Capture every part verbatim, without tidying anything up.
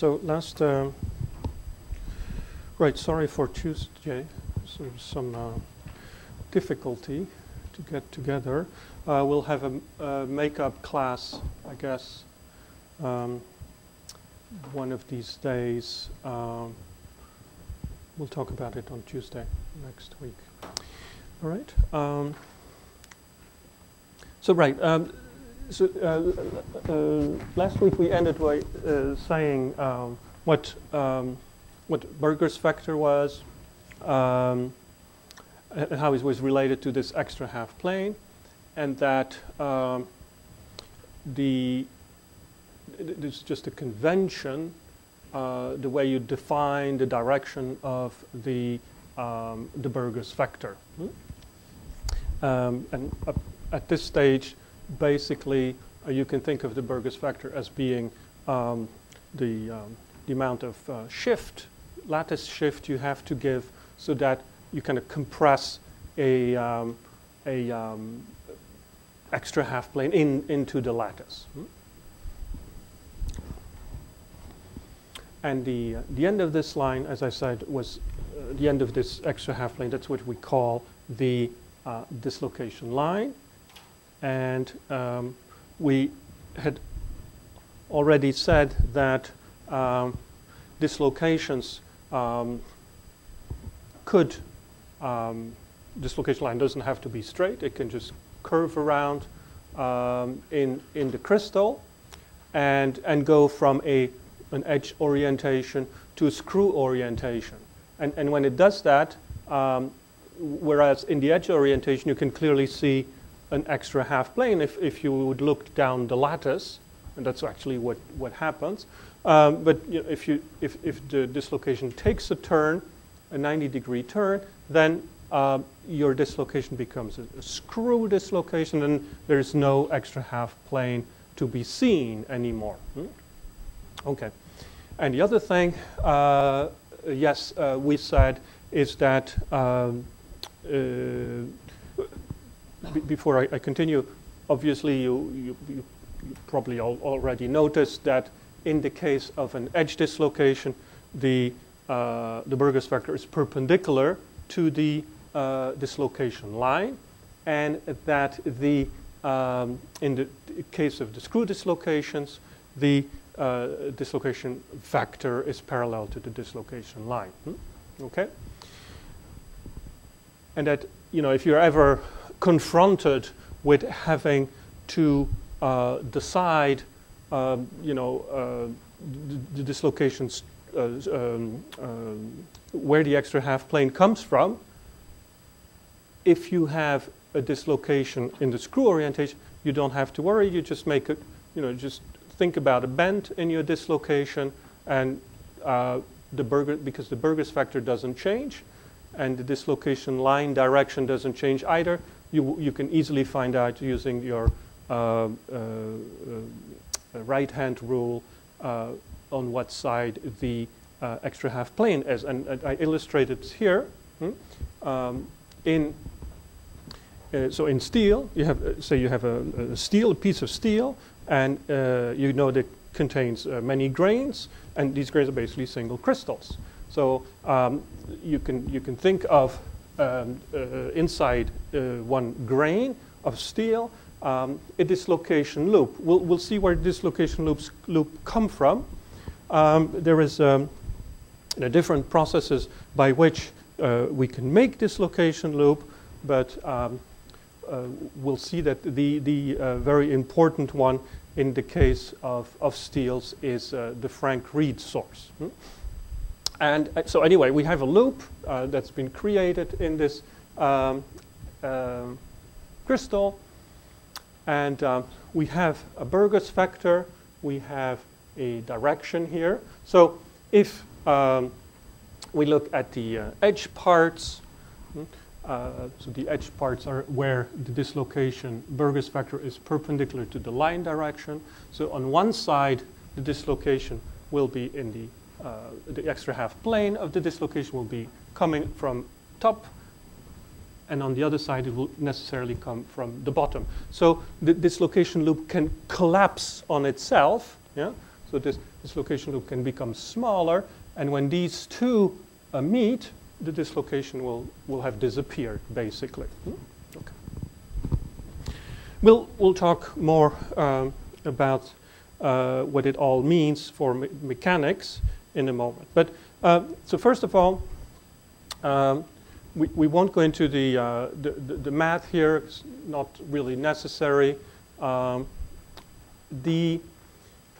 So last, um, right, sorry for Tuesday. So some uh, difficulty to get together. Uh, we'll have a, a makeup class, I guess, um, one of these days. Um, we'll talk about it on Tuesday next week. All right. Um, so right. Um, so uh, uh, last week we ended by uh, saying um, what um, what Burgers vector was, um, and how it was related to this extra half plane, and that um, the this is just a convention, uh, the way you define the direction of the um, the Burgers vector. Hmm? Um, and uh, at this stage, basically, uh, you can think of the Burgers vector as being um, the um, the amount of uh, shift, lattice shift you have to give so that you kind of compress a um, a um, extra half plane in into the lattice. Hmm? And the uh, the end of this line, as I said, was uh, the end of this extra half plane. That's what we call the uh, dislocation line. And um, we had already said that um, dislocations um, could um, dislocation line doesn't have to be straight. It can just curve around um, in in the crystal, and and go from a an edge orientation to a screw orientation. And, and when it does that, um, whereas in the edge orientation, you can clearly see an extra half plane if, if you would look down the lattice, and that's actually what, what happens. Um, but you know, if, you, if, if the dislocation takes a turn, a ninety degree turn, then um, your dislocation becomes a, a screw dislocation, and there's no extra half plane to be seen anymore. Hmm? Okay. And the other thing, uh, yes, uh, we said, is that, um, uh, b before I, I continue, obviously you, you, you probably all already noticed that in the case of an edge dislocation, the, uh, the Burgers vector is perpendicular to the uh, dislocation line, and that the, um, in the case of the screw dislocations, the Uh, dislocation vector is parallel to the dislocation line. Hmm? Okay, and that, you know, if you're ever confronted with having to uh, decide, um, you know, uh, the dislocations, uh, um, um, where the extra half plane comes from, if you have a dislocation in the screw orientation, you don't have to worry. You just make it, you know, just think about a bend in your dislocation, and uh, the Burger, because the Burgers vector doesn't change, and the dislocation line direction doesn't change either. You you can easily find out using your uh, uh, uh, right hand rule uh, on what side the uh, extra half plane is, and, and I illustrated here. Hmm? Um, in uh, so in steel, you have uh, say you have a, a steel, a piece of steel. And uh, you know that contains uh, many grains, and these grains are basically single crystals. So um, you can you can think of um, uh, inside uh, one grain of steel um, a dislocation loop. We'll we'll see where dislocation loops loop come from. Um, there is um, you know, different processes by which uh, we can make dislocation loop, but um, Uh, we'll see that the, the uh, very important one in the case of, of steels is uh, the Frank-Reed source. Hmm? And uh, so anyway, we have a loop uh, that's been created in this um, uh, crystal. And um, we have a Burgers vector. We have a direction here. So if um, we look at the uh, edge parts, hmm, Uh, so the edge parts are where the dislocation Burgers vector is perpendicular to the line direction. So on one side, the dislocation will be in the, uh, the extra half plane of the dislocation will be coming from top. And on the other side, it will necessarily come from the bottom. So the dislocation loop can collapse on itself. Yeah? So this dislocation loop can become smaller. And when these two uh, meet, the dislocation will, will have disappeared, basically. Okay. We'll, we'll talk more um, about uh, what it all means for me mechanics in a moment. But uh, so first of all, um, we, we won't go into the, uh, the, the, the math here. It's not really necessary. Um, the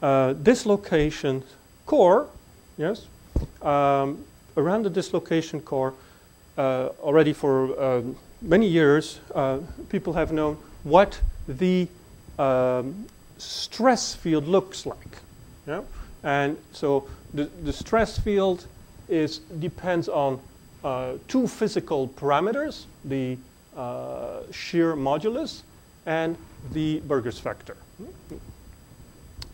uh, dislocation core, yes, um, around the dislocation core, uh, already for uh, many years, uh, people have known what the um, stress field looks like. Yeah? And so the, the stress field is, depends on uh, two physical parameters, the uh, shear modulus and the Burgers vector.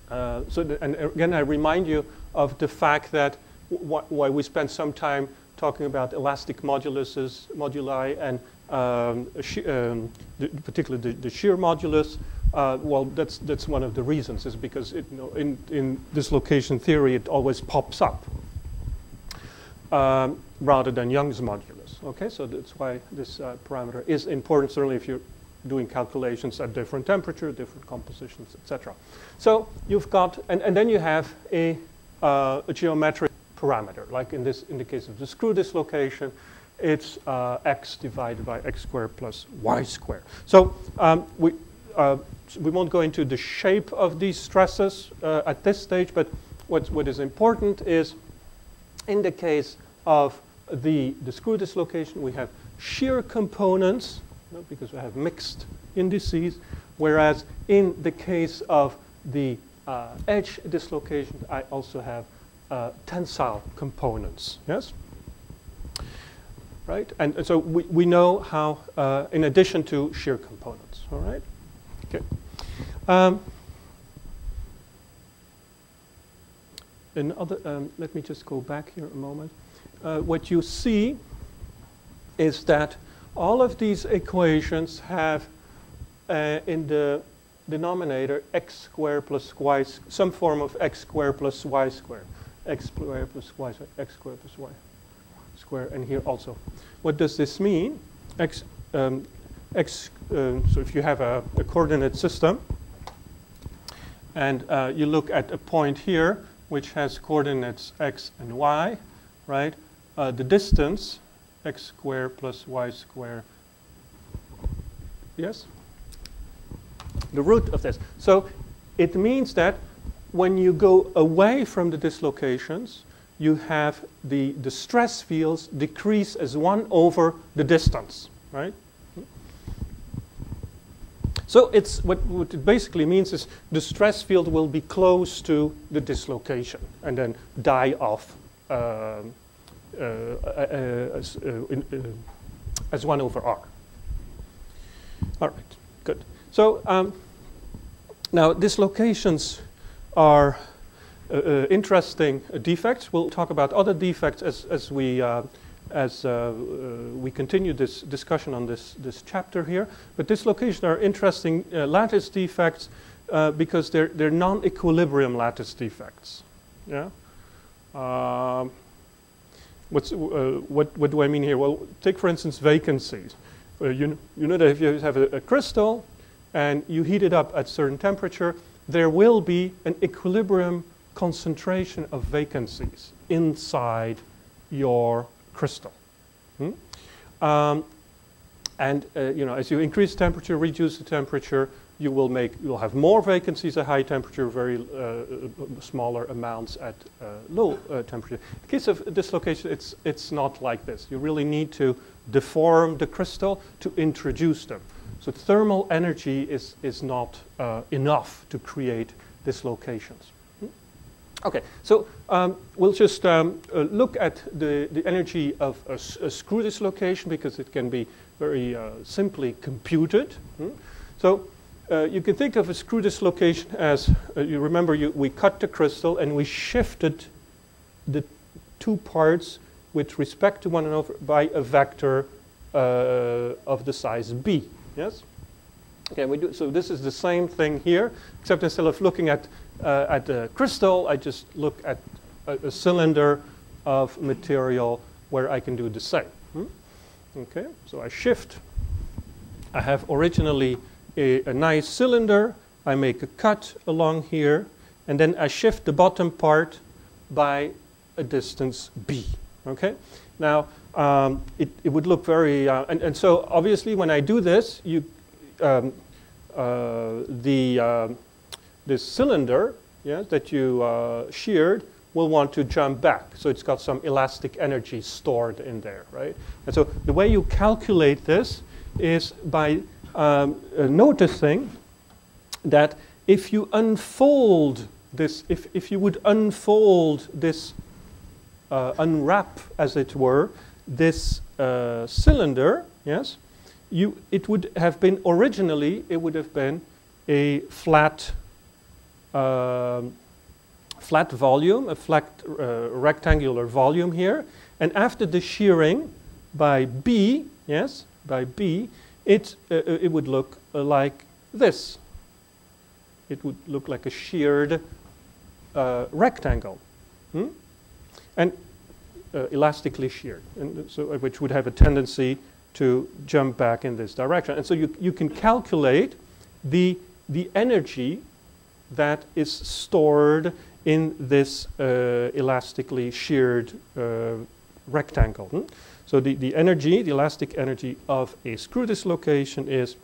Uh, so the, and again, I remind you of the fact that why we spent some time talking about elastic moduluses, moduli, and um, um, the, particularly the, the shear modulus. Uh, well, that's that's one of the reasons, is because it, you know, in in dislocation theory it always pops up um, rather than Young's modulus. Okay, so that's why this uh, parameter is important. Certainly, if you're doing calculations at different temperature, different compositions, et cetera. So you've got, and and then you have a, uh, a geometric parameter, like in this, in the case of the screw dislocation, it's uh, x divided by x squared plus y squared. So um, we uh, we won't go into the shape of these stresses uh, at this stage, but what what is important is, in the case of the the screw dislocation, we have shear components, you know, because we have mixed indices, whereas in the case of the uh, edge dislocation, I also have Uh, tensile components, yes? Right, and, and so we, we know how, uh, in addition to shear components, all right? Okay. Um, another, um, let me just go back here a moment. Uh, what you see is that all of these equations have uh, in the denominator x squared plus y, some form of x squared plus y squared. X squared plus y squared, x squared plus y squared, and here also. What does this mean? X, um, x. Uh, so if you have a, a coordinate system, and uh, you look at a point here which has coordinates x and y, right? Uh, the distance, x squared plus y squared. Yes. The root of this. So it means that when you go away from the dislocations, you have the, the stress fields decrease as one over the distance, right? So it's what, what it basically means is the stress field will be close to the dislocation and then die off uh, uh, as, uh, in, uh, as one over r. All right, good. So um, now dislocations are uh, uh, interesting uh, defects. We'll talk about other defects as, as we uh, as uh, uh, we continue this discussion on this this chapter here. But dislocations are interesting uh, lattice defects uh, because they're they're non-equilibrium lattice defects. Yeah. Um, what's uh, what what do I mean here? Well, take for instance vacancies. Uh, you you know that if you have a, a crystal and you heat it up at certain temperature, there will be an equilibrium concentration of vacancies inside your crystal. Hmm? Um, and uh, you know, as you increase temperature, reduce the temperature, you will make you'll have more vacancies at high temperature, very uh, smaller amounts at uh, low uh, temperature. In the case of dislocation, it's it's not like this. You really need to deform the crystal to introduce them. So thermal energy is, is not uh, enough to create dislocations. Okay, so um, we'll just um, uh, look at the, the energy of a, a screw dislocation because it can be very uh, simply computed. Hmm? So uh, you can think of a screw dislocation as, uh, you remember you, we cut the crystal and we shifted the two parts with respect to one another by a vector uh, of the size b. Yes? Okay, we do, so this is the same thing here, except instead of looking at uh, at the crystal, I just look at a, a cylinder of material where I can do the same. Hmm? Okay, so I shift. I have originally a, a nice cylinder. I make a cut along here, and then I shift the bottom part by a distance b. Okay, now um, it, it would look very, uh, and, and so obviously when I do this, you um, uh, the uh, this cylinder, yeah, that you uh, sheared will want to jump back, so it's got some elastic energy stored in there, right? And so the way you calculate this is by um, uh, noticing that if you unfold this, if, if you would unfold this, uh, unwrap, as it were, this uh, cylinder, yes, you, it would have been, originally, it would have been a flat, uh, flat volume, a flat uh, rectangular volume here. And after the shearing by B, yes, by B, it, uh, it would look uh, like this. It would look like a sheared uh, rectangle, hmm? and uh, elastically sheared, and so, which would have a tendency to jump back in this direction. And so you, you can calculate the, the energy that is stored in this uh, elastically sheared uh, rectangle. Hmm? So the, the energy, the elastic energy of a screw dislocation is,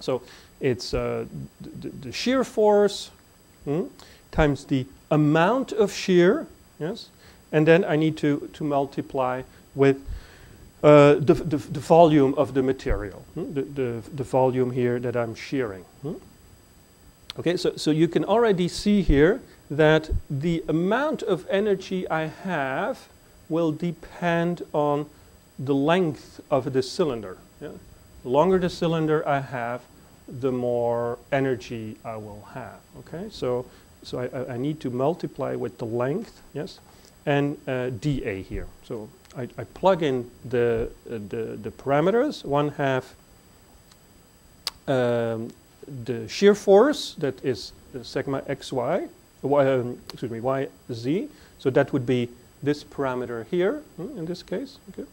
so it's uh, the, the shear force hmm, times the amount of shear, yes, and then I need to, to multiply with uh, the, the, the volume of the material, hmm, the, the, the volume here that I'm shearing. Hmm. Okay, so, so you can already see here that the amount of energy I have will depend on the length of the cylinder. Yeah? The longer the cylinder I have, the more energy I will have. Okay, so so I, I need to multiply with the length, yes, and uh, dA here. So I, I plug in the uh, the, the parameters. One half um, the shear force, that is uh, sigma xy, y, um, excuse me, yz. So that would be this parameter here hmm, in this case. Okay,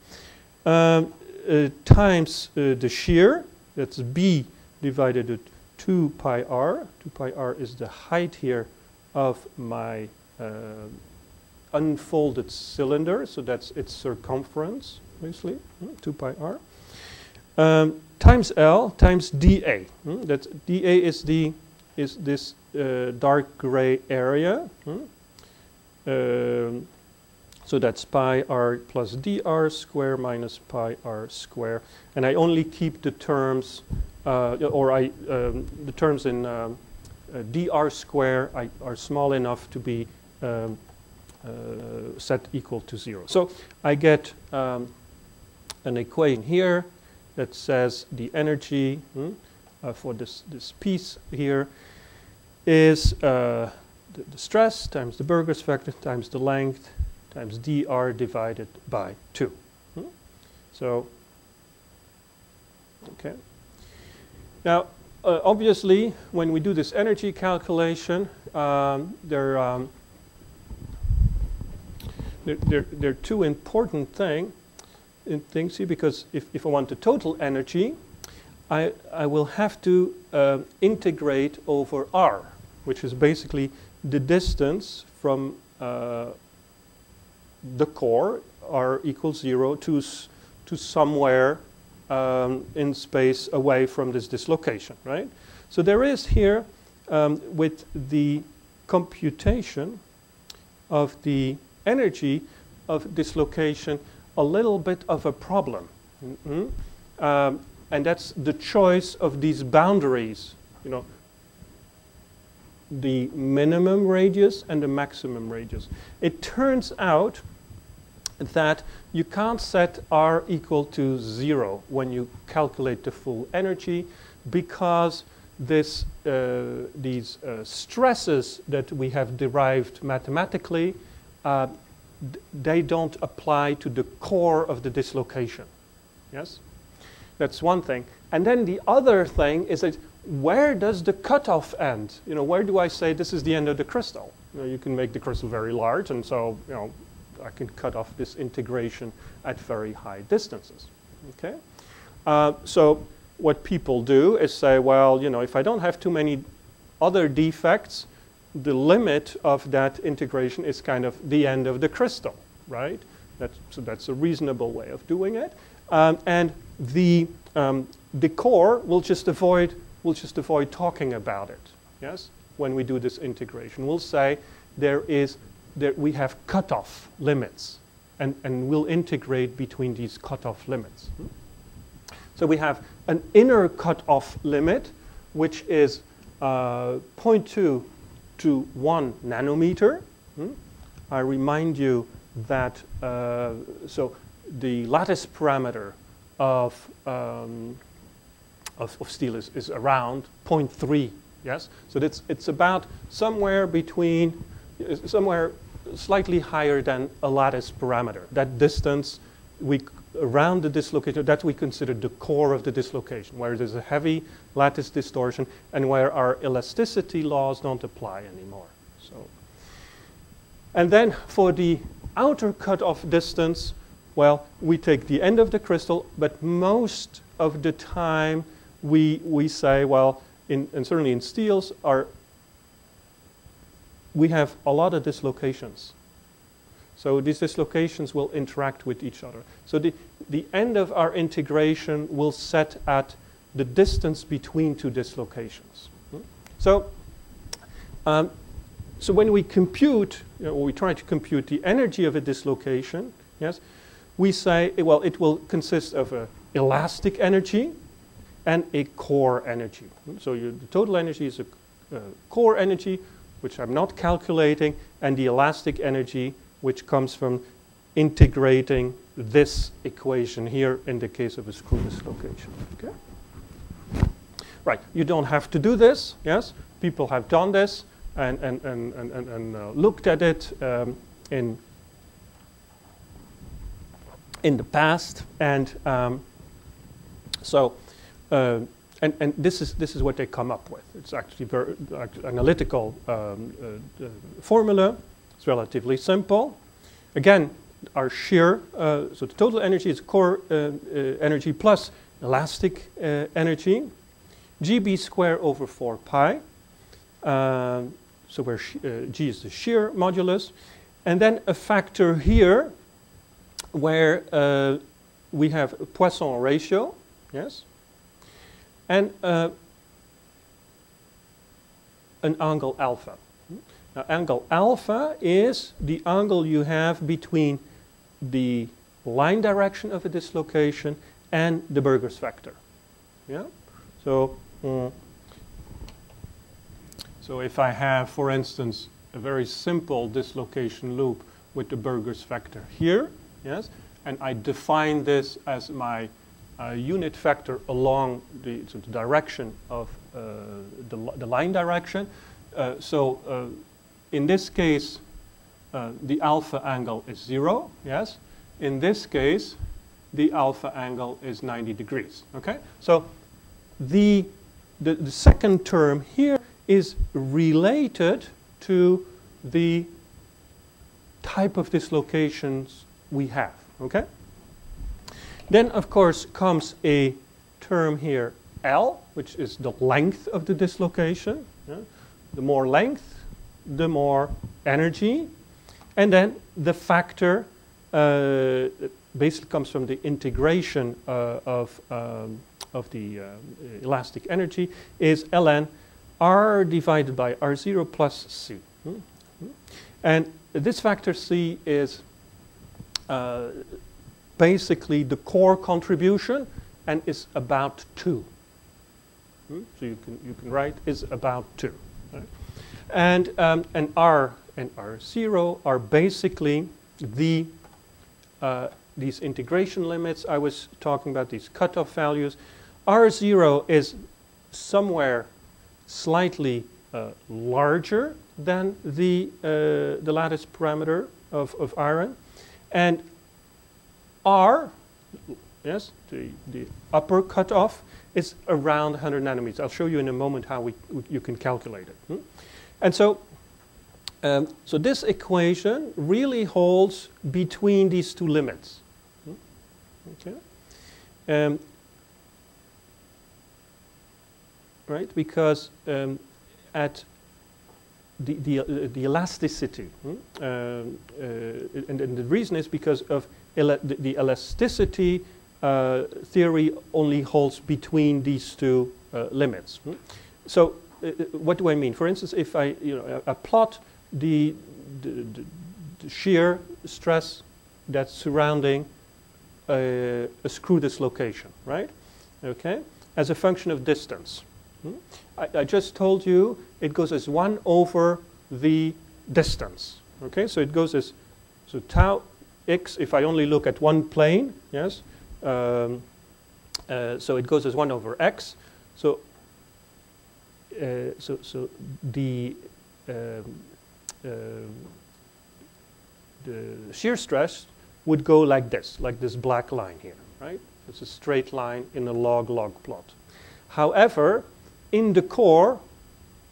um, uh, times uh, the shear. That's b. Divided at two pi r. two pi r is the height here of my uh, unfolded cylinder, so that's its circumference, basically, mm, two pi r, um, times L times dA. Mm, that's dA is the is this uh, dark gray area. Mm, um, so that's pi r plus dr square minus pi r square, and I only keep the terms. Uh, or I, um, the terms in um, uh, dr square I, are small enough to be um, uh, set equal to zero. So I get um, an equation here that says the energy hmm, uh, for this, this piece here is uh, the, the stress times the Burgers vector times the length times dr divided by two. Hmm? So, okay. Now, uh, obviously, when we do this energy calculation, um, there, um, there, there, there are two important thing, in things here, because if, if I want the total energy, I, I will have to uh, integrate over r, which is basically the distance from uh, the core, r equals zero, to, to somewhere Um, in space away from this dislocation, right? So there is here, um, with the computation of the energy of dislocation, a little bit of a problem. Mm-hmm. um, and that's the choice of these boundaries, you know, the minimum radius and the maximum radius. It turns out that you can't set r equal to zero when you calculate the full energy, because this, uh, these uh, stresses that we have derived mathematically, uh, they don't apply to the core of the dislocation. Yes? That's one thing. And then the other thing is that where does the cutoff end? You know, where do I say this is the end of the crystal? You know, you can make the crystal very large, and so, you know, I can cut off this integration at very high distances. Okay? Uh, so what people do is say, well, you know, if I don't have too many other defects, the limit of that integration is kind of the end of the crystal, right? That's, so that's a reasonable way of doing it. Um, and the, um, the core will just avoid, we'll just avoid talking about it, yes? When we do this integration, we'll say there is, there, we have cutoff limits, and, and we'll integrate between these cutoff limits. So we have an inner cutoff limit, which is uh, zero point two to one nanometer. Hmm? I remind you that, uh, so the lattice parameter of, um, of, of steel is, is around zero point three, yes? So it's, it's about somewhere between, somewhere slightly higher than a lattice parameter. That distance we, around the dislocation, that we consider the core of the dislocation, where there's a heavy lattice distortion and where our elasticity laws don't apply anymore. So, and then for the outer cutoff distance, well, we take the end of the crystal, but most of the time we, we say, well, in, and certainly in steels, our, we have a lot of dislocations. So these dislocations will interact with each other. So the, the end of our integration will set at the distance between two dislocations. So, um, so when we compute, you know, we try to compute the energy of a dislocation, yes, we say, well, it will consist of an elastic energy and a core energy. So you, the total energy is a uh, core energy, which I'm not calculating, and the elastic energy, which comes from integrating this equation here in the case of a screw dislocation. Okay? Right, you don't have to do this, yes? People have done this and, and, and, and, and, and uh, looked at it um, in, in the past. And um, so, uh, and, and this, is, this is what they come up with. It's actually very analytical um, uh, uh, formula. It's relatively simple. Again, our shear, uh, so the total energy is core uh, uh, energy plus elastic uh, energy, G B squared over four pi. Uh, so where uh, G is the shear modulus. And then a factor here where uh, we have a Poisson ratio, yes? And uh, an angle alpha. Now, angle alpha is the angle you have between the line direction of a dislocation and the Burgers vector. Yeah? So, mm, so if I have, for instance, a very simple dislocation loop with the Burgers vector here, yes, and I define this as my uh, unit vector along the, so the direction of uh, the, the line direction. Uh, so, uh, in this case, uh, the alpha angle is zero, yes? In this case, the alpha angle is ninety degrees, okay? So the, the, the second term here is related to the type of dislocations we have, okay? Then, of course, comes a term here, L, which is the length of the dislocation. Yeah? The more length, the more energy, and then the factor uh, basically comes from the integration uh, of, um, of the uh, elastic energy is ln r divided by r zero plus c. Mm-hmm. And this factor c is uh, basically the core contribution and is about two. Mm-hmm. So you can, you can write is about two. Right? And, um, and R and R zero are basically the, uh, these integration limits I was talking about, these cutoff values. R zero is somewhere slightly uh, larger than the, uh, the lattice parameter of, of iron. And R, yes, the, the upper cutoff is around one hundred nanometers. I'll show you in a moment how we, you can calculate it. Hmm? And so, um, so this equation really holds between these two limits. Hmm? Okay. Um, right, because um, at the, the, uh, the elasticity, hmm? um, uh, and, and the reason is because of el the, the elasticity uh, theory only holds between these two uh, limits. Hmm? So uh, what do I mean? For instance, if I, you know, I, I plot the, the, the, the shear stress that's surrounding a, a screw dislocation, right? Okay, as a function of distance. Hmm? I, I just told you it goes as one over the distance. Okay, so it goes as, so tau x, if I only look at one plane, yes, um, uh, so it goes as one over x. So, uh, so, so the, um, uh, the shear stress would go like this, like this black line here, right? It's a straight line in a log-log plot. However, in the core,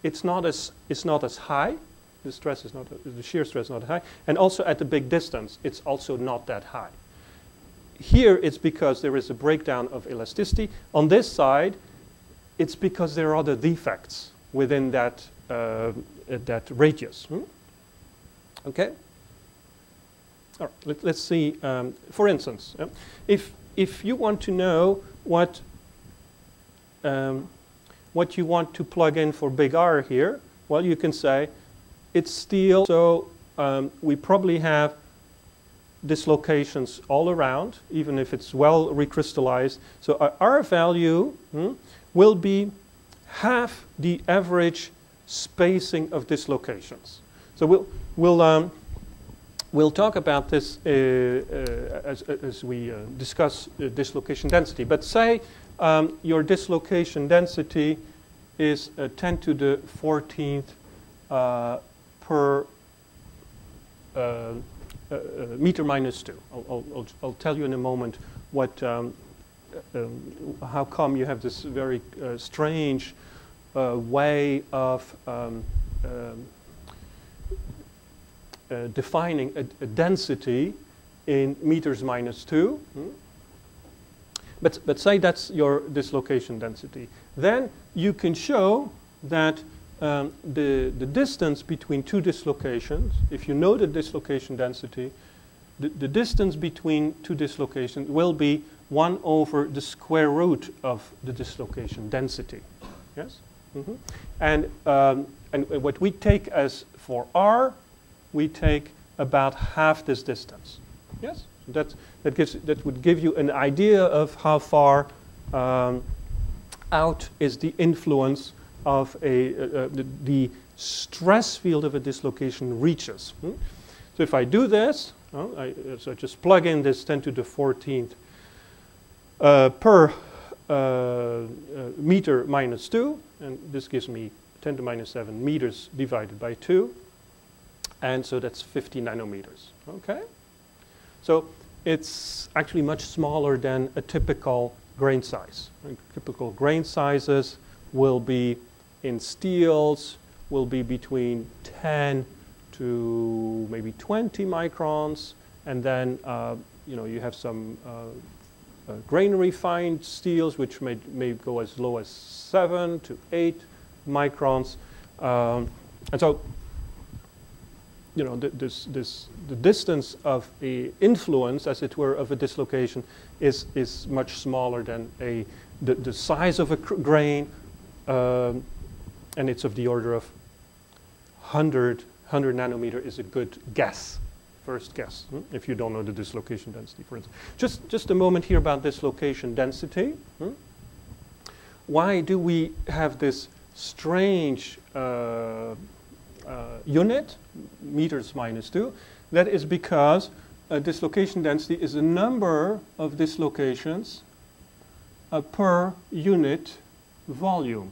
it's not as it's not as high. The stress is not the shear stress is not high, and also at the big distance, it's also not that high. Here, it's because there is a breakdown of elasticity. On this side, it's because there are other defects within that uh, that radius. Hmm? Okay. All right. Let, let's see. Um, for instance, yeah, if if you want to know what um, what you want to plug in for big R here, well, you can say it's steel, so um, we probably have dislocations all around, even if it's well recrystallized. So our R value hmm, will be half the average spacing of dislocations. So we'll, we'll, um, we'll talk about this uh, uh, as, as we uh, discuss uh, dislocation density, but say Um, your dislocation density is uh, ten to the fourteenth uh, per uh, uh, uh, meter minus two. I'll, I'll, I'll tell you in a moment what, um, um, how come you have this very uh, strange uh, way of um, um, uh, defining a, a density in meters minus two. Hmm? But, but say that's your dislocation density. Then you can show that um, the, the distance between two dislocations, if you know the dislocation density, the, the distance between two dislocations will be one over the square root of the dislocation density. Yes? Mm-hmm. And, um, and what we take as for R, we take about half this distance. Yes? That, that, gives, that would give you an idea of how far um, out is the influence of a, uh, uh, the, the stress field of a dislocation reaches. Hmm? So if I do this, oh, I, so I just plug in this ten to the fourteenth uh, per uh, uh, meter minus two, and this gives me ten to the minus seven meters divided by two, and so that's fifty nanometers. Okay. So it's actually much smaller than a typical grain size. Typical grain sizes will be in steels, will be between ten to maybe twenty microns, and then uh, you know, you have some uh, uh, grain refined steels which may, may go as low as seven to eight microns. Um, and so you know, this, this, the distance of the influence, as it were, of a dislocation is, is much smaller than a, the, the size of a grain, um, and it's of the order of one hundred, one hundred nanometer is a good guess, first guess, hmm? If you don't know the dislocation density, for instance. Just, just a moment here about dislocation density. Hmm? Why do we have this strange uh, Uh, unit, meters minus two? That is because uh, dislocation density is a number of dislocations uh, per unit volume.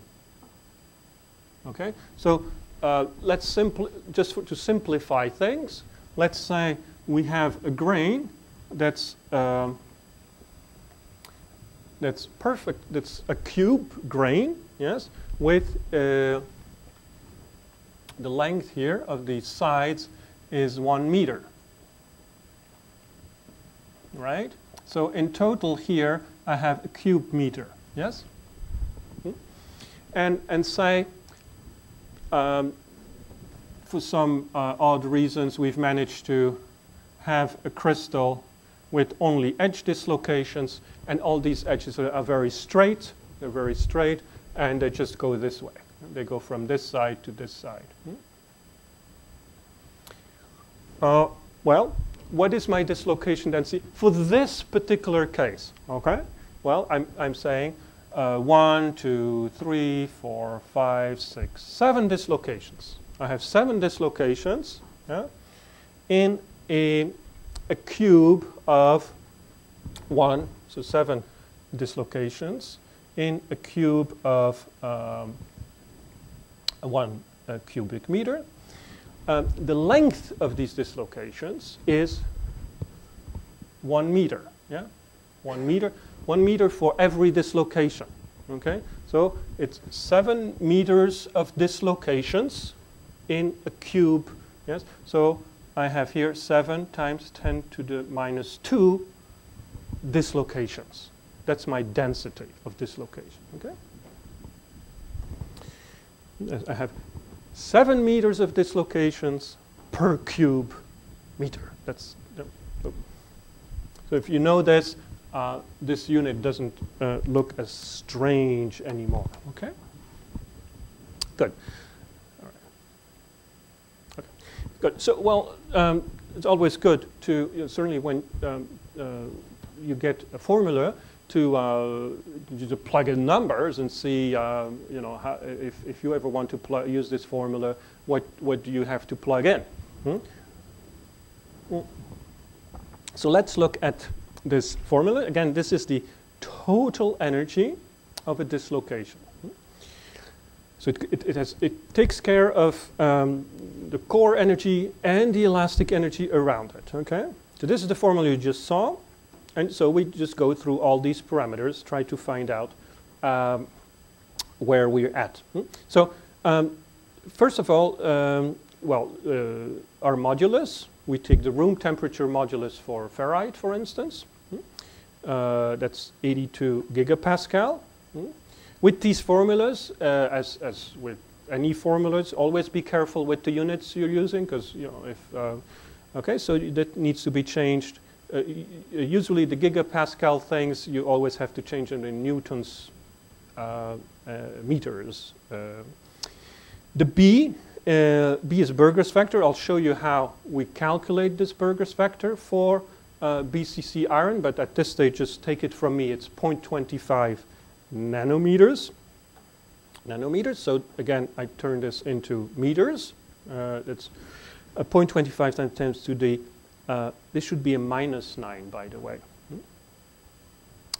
Okay, so uh, let's simply, just for, to simplify things, let's say we have a grain that's um, that's perfect, that's a cube grain, yes, with uh, the length here of the sides is one meter, right? So in total here, I have a cube meter, yes? And, and say, um, for some uh, odd reasons, we've managed to have a crystal with only edge dislocations, and all these edges are very straight, they're very straight, and they just go this way. They go from this side to this side. Hmm? Uh, well, what is my dislocation density for this particular case? Okay. Well, I'm, I'm saying uh, one, two, three, four, five, six, seven dislocations. I have seven dislocations, yeah, in a, a cube of one, so seven dislocations in a cube of um, one uh, cubic meter. Uh, the length of these dislocations is one meter. Yeah, one meter, one meter for every dislocation. Okay, so it's seven meters of dislocations in a cube. Yes, so I have here seven times ten to the minus two dislocations. That's my density of dislocation. Okay. I have seven meters of dislocations per cube meter. That's, so if you know this, uh, this unit doesn't uh, look as strange anymore. Okay? Good. All right. Okay. Good. So, well, um, it's always good to, you know, certainly when um, uh, you get a formula, to uh, just plug in numbers and see, um, you know, how, if, if you ever want to use this formula, what, what do you have to plug in? Hmm? Well, so let's look at this formula. Again, this is the total energy of a dislocation. Hmm? So it, it, it, has, it takes care of um, the core energy and the elastic energy around it, okay? So this is the formula you just saw. And so we just go through all these parameters, try to find out um, where we're at. Hmm? So um, first of all, um, well, uh, our modulus, we take the room temperature modulus for ferrite, for instance. Hmm? Uh, that's eighty-two gigapascal. Hmm? With these formulas, uh, as, as with any formulas, always be careful with the units you're using, because, you know, if, uh, okay, so that needs to be changed. Uh, usually the gigapascal things, you always have to change them in newtons, uh, uh, meters. Uh, the B, uh, B is Burgers vector. I'll show you how we calculate this Burgers vector for uh, B C C iron, but at this stage, just take it from me. It's zero point two five nanometers. Nanometers, so again, I turn this into meters. Uh, it's zero point two five times times to the Uh, this should be a minus nine, by the way. Hmm?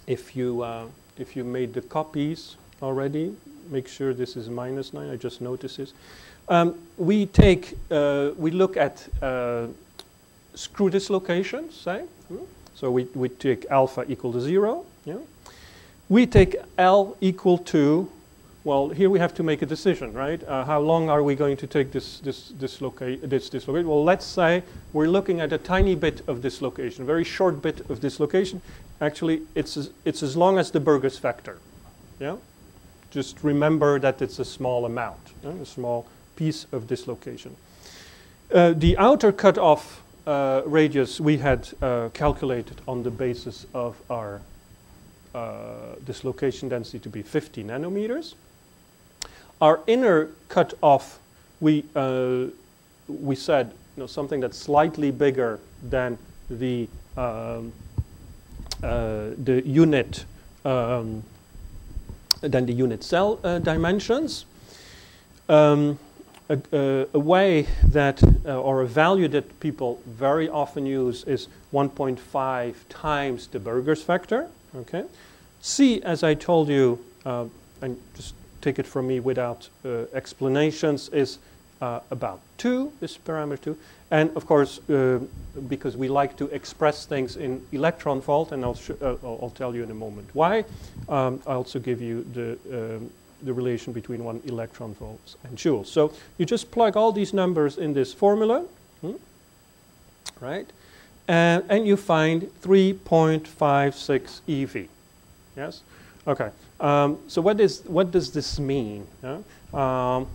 If you uh, if you made the copies already, make sure this is minus nine. I just noticed this. Um, we take uh, we look at uh, screw dislocations, say. Hmm? So we we take alpha equal to zero. Yeah. We take L equal to, well, here we have to make a decision, right? Uh, how long are we going to take this this dislocate this dislocate? Well, let's say we're looking at a tiny bit of dislocation, a very short bit of dislocation. Actually, it's as, it's as long as the Burgers vector. Yeah, just remember that it's a small amount, yeah? A small piece of dislocation. Uh, the outer cutoff uh, radius we had uh, calculated on the basis of our uh, dislocation density to be fifty nanometers. Our inner cutoff, we uh, we said, you know, something that's slightly bigger than the um, uh, the unit um, than the unit cell uh, dimensions. Um, a, a, a way that uh, or a value that people very often use is one point five times the Burgers vector. Okay, C, as I told you, uh, and just take it from me without uh, explanations, is uh, about two, this parameter two. And of course, uh, because we like to express things in electron volt, and I'll, sh uh, I'll tell you in a moment why, um, I also give you the, um, the relation between one electron volts and joules. So you just plug all these numbers in this formula, hmm? right? And, and you find three point five six E V, yes? Okay, um, so what is what does this mean? Yeah? Um,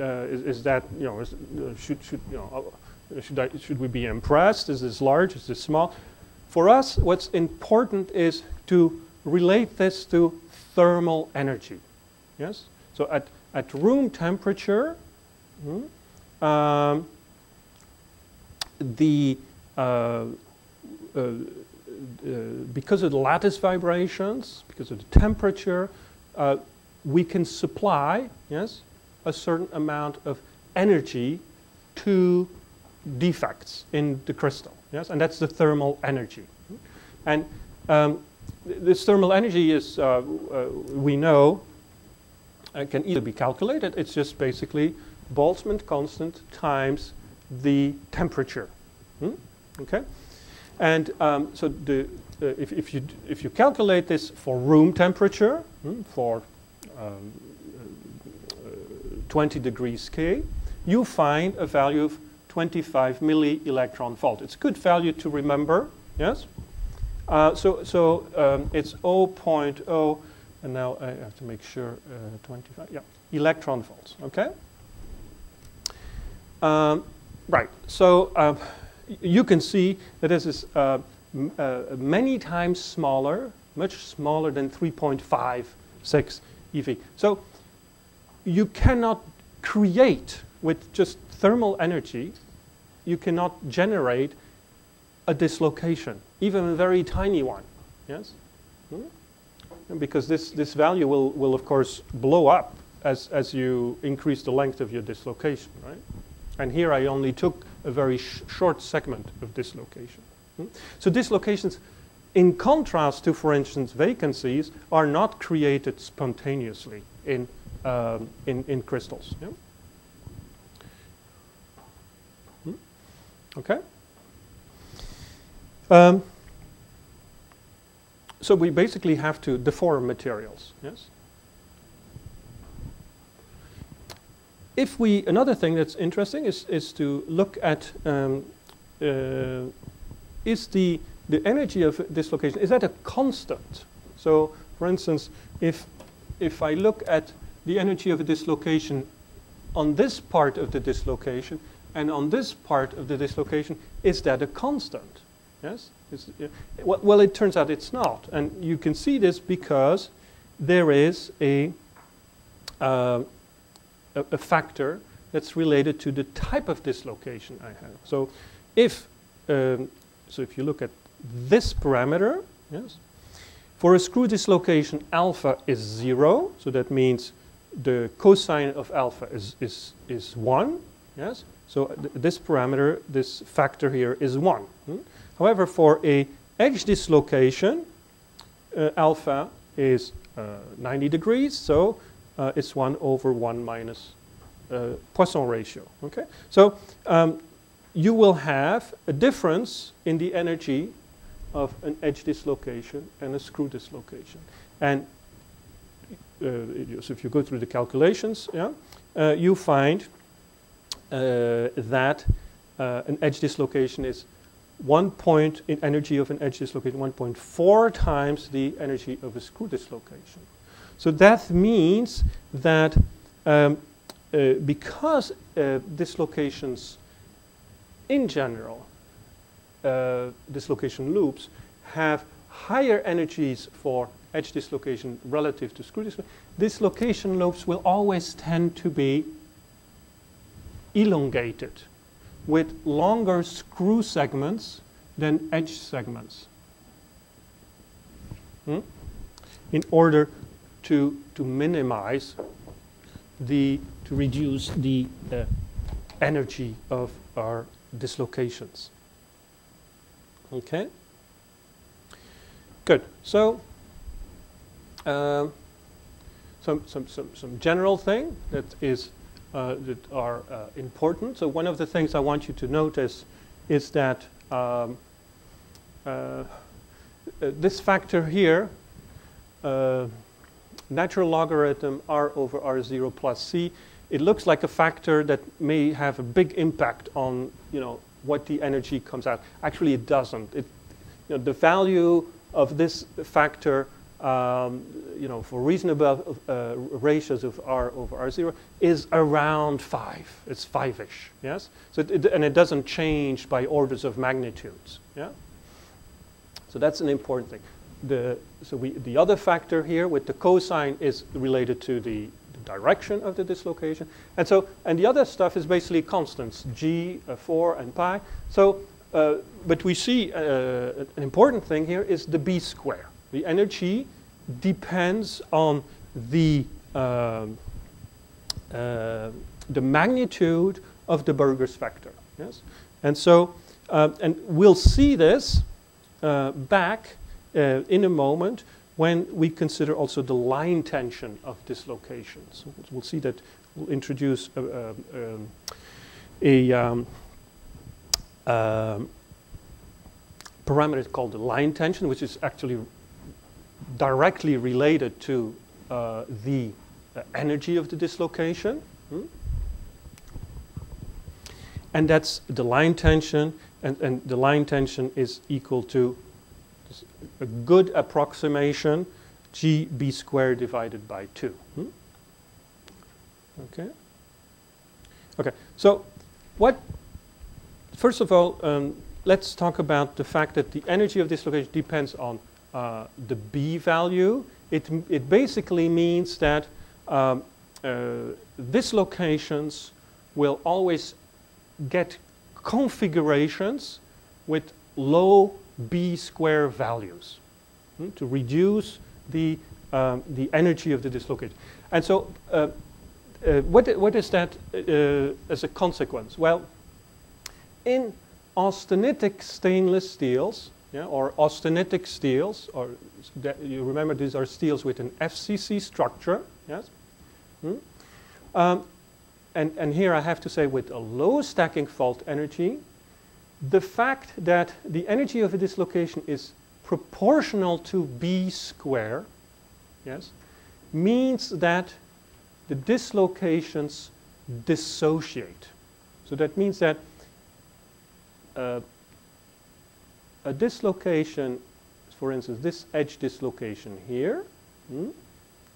uh, is, is that you know is, uh, should should you know uh, should I, should we be impressed? Is this large? Is this small? For us, what's important is to relate this to thermal energy. Yes. So at at room temperature, mm, um, the uh, uh, Uh, because of the lattice vibrations, because of the temperature, uh, we can supply, yes, a certain amount of energy to defects in the crystal, yes, and that's the thermal energy. And um, this thermal energy is, uh, uh, we know, uh, can either be calculated. It's just basically Boltzmann constant times the temperature. Hmm? Okay. And um, so the, uh, if, if, you, if you calculate this for room temperature, hmm, for um, uh, twenty degrees K, you find a value of twenty-five milli electron volt. It's a good value to remember, yes? Uh, so so um, it's zero point zero, and now I have to make sure, uh, twenty-five, yeah, electron volts, okay? Um, right, so... Um, you can see that this is uh, m uh, many times smaller, much smaller than three point five six E V. So you cannot create with just thermal energy, you cannot generate a dislocation, even a very tiny one, yes? Hmm? Because this, this value will, will of course blow up as, as you increase the length of your dislocation, right? And here I only took a very sh short segment of dislocation. Hmm? So dislocations, in contrast to, for instance, vacancies, are not created spontaneously in, um, in, in crystals. Yeah? Hmm? Okay. Um, so we basically have to deform materials, yes? If we, another thing that's interesting is, is to look at um, uh, is the, the energy of dislocation, is that a constant? So for instance, if, if I look at the energy of a dislocation on this part of the dislocation and on this part of the dislocation, is that a constant? Yes? Is, uh, well, well, it turns out it's not. And you can see this because there is a uh, a factor that's related to the type of dislocation I have. So if, um, so if you look at this parameter, yes, for a screw dislocation, alpha is zero. So that means the cosine of alpha is, is, is one, yes. So th this parameter, this factor here is one. Hmm? However, for a edge dislocation, uh, alpha is uh, ninety degrees. So Uh, it's one over one minus uh, Poisson ratio, okay? So um, you will have a difference in the energy of an edge dislocation and a screw dislocation. And uh, so if you go through the calculations, yeah, uh, you find uh, that uh, an edge dislocation is one point in energy of an edge dislocation, one point four times the energy of a screw dislocation. So that means that um, uh, because uh, dislocations in general, uh, dislocation loops, have higher energies for edge dislocation relative to screw dislocation, dislocation loops will always tend to be elongated with longer screw segments than edge segments. Hmm? In order To, to minimize the, to reduce the uh, energy of our dislocations. Okay? Good. So, um, some, some, some, some general thing that is uh, that are uh, important. So one of the things I want you to notice is that um, uh, this factor here, uh, natural logarithm r over r zero plus c, it looks like a factor that may have a big impact on, you know, what the energy comes out. Actually, it doesn't. It, you know, the value of this factor, um, you know, for reasonable uh, ratios of r over r zero is around five. It's five-ish, yes? So it, it, and it doesn't change by orders of magnitudes, yeah? So that's an important thing. The, so we, the other factor here with the cosine is related to the direction of the dislocation, and so and the other stuff is basically constants, g, uh, four, and pi. So, uh, but we see uh, an important thing here is the b square. The energy depends on the um, uh, the magnitude of the Burgers vector. Yes, and so uh, and we'll see this uh, back uh, in a moment, when we consider also the line tension of dislocations. So we'll see that we'll introduce a, a, a, um, a parameter called the line tension, which is actually directly related to uh, the energy of the dislocation. Hmm? And that's the line tension, and, and the line tension is equal to a good approximation, g b squared divided by two. Hmm? Okay. Okay. So, what? First of all, um, let's talk about the fact that the energy of dislocation depends on uh, the b value. It it basically means that um, uh, dislocations will always get configurations with low b square values, hmm, to reduce the um, the energy of the dislocation. And so, uh, uh, what what is that uh, as a consequence? Well, in austenitic stainless steels, yeah, or austenitic steels, or that you remember these are steels with an F C C structure, yes. Hmm? Um, and and here I have to say with a low stacking fault energy, the fact that the energy of a dislocation is proportional to b square, yes, means that the dislocations dissociate. So that means that uh, a dislocation, for instance, this edge dislocation here, hmm,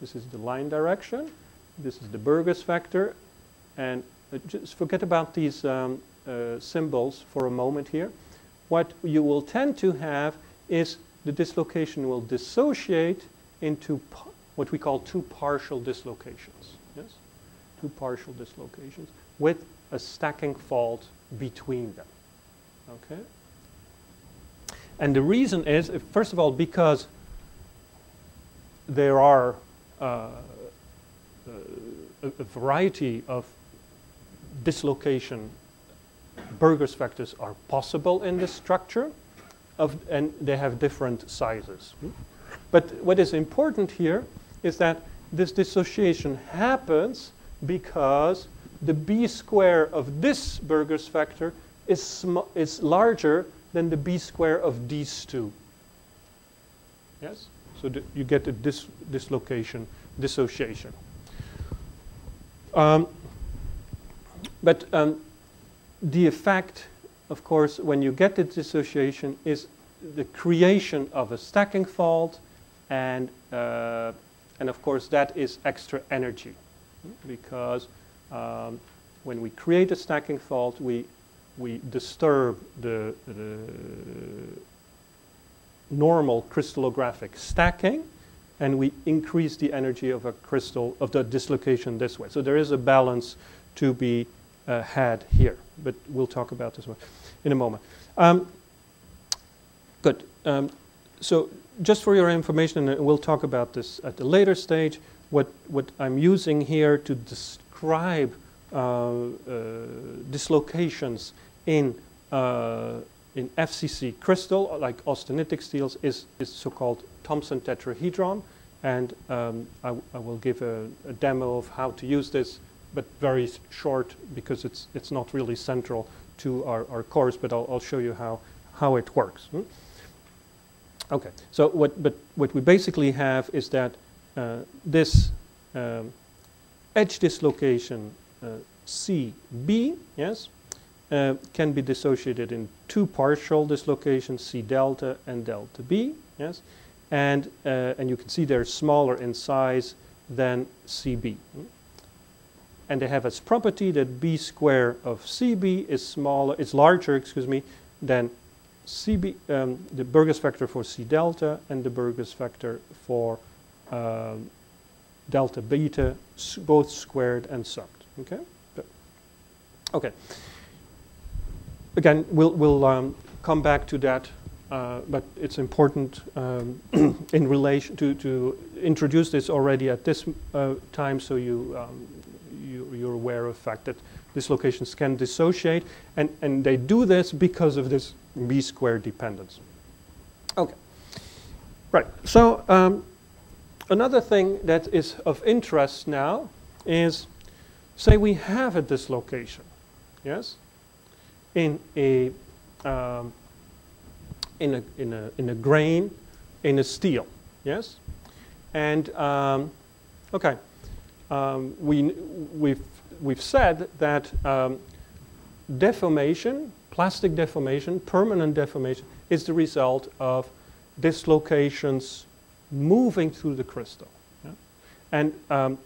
this is the line direction, this is the Burgers vector, and uh, just forget about these um, Uh, symbols for a moment here. What you will tend to have is the dislocation will dissociate into what we call two partial dislocations. Yes, two partial dislocations with a stacking fault between them. Okay. And the reason is, first of all, because there are uh, a, a variety of dislocation. Burgers vectors are possible in this structure, of, and they have different sizes. But what is important here is that this dissociation happens because the b square of this Burgers vector is, sm is larger than the b square of these two. Yes? So th you get a dis dislocation dissociation. Um, but um, The effect, of course, when you get the dissociation is the creation of a stacking fault, and, uh, and of course, that is extra energy. Because um, when we create a stacking fault, we, we disturb the, the normal crystallographic stacking, and we increase the energy of a crystal, of the dislocation this way. So there is a balance to be Uh, had here, but we'll talk about this one in a moment. Um, good. Um, so just for your information, and we'll talk about this at a later stage, what, what I'm using here to describe uh, uh, dislocations in, uh, in F C C crystal, like austenitic steels, is, is so-called Thomson tetrahedron, and um, I, I will give a, a demo of how to use this but very short because it's it's not really central to our, our course, but I'll, I'll show you how how it works. Hmm? Okay, so what but what we basically have is that uh, this um, edge dislocation uh, C B, yes, uh, can be dissociated in two partial dislocations, C delta and delta B, yes, and uh, and you can see they're smaller in size than C B. Hmm? And they have as property that B square of C B is smaller, is larger, excuse me, than C B, um, the Burgers vector for C delta and the Burgers vector for um, delta beta, both squared and subbed. Okay. Okay. Again, we'll we'll um, come back to that, uh, but it's important um, in relation to to introduce this already at this uh, time, so you. Um, You're aware of the fact that dislocations can dissociate, and, and they do this because of this B squared dependence. Okay, right. So um, another thing that is of interest now is, say we have a dislocation, yes, in a um, in a in a in a grain in a steel, yes, and um, okay. Um, we, we've, we've said that um, deformation, plastic deformation, permanent deformation, is the result of dislocations moving through the crystal. Yeah? And um,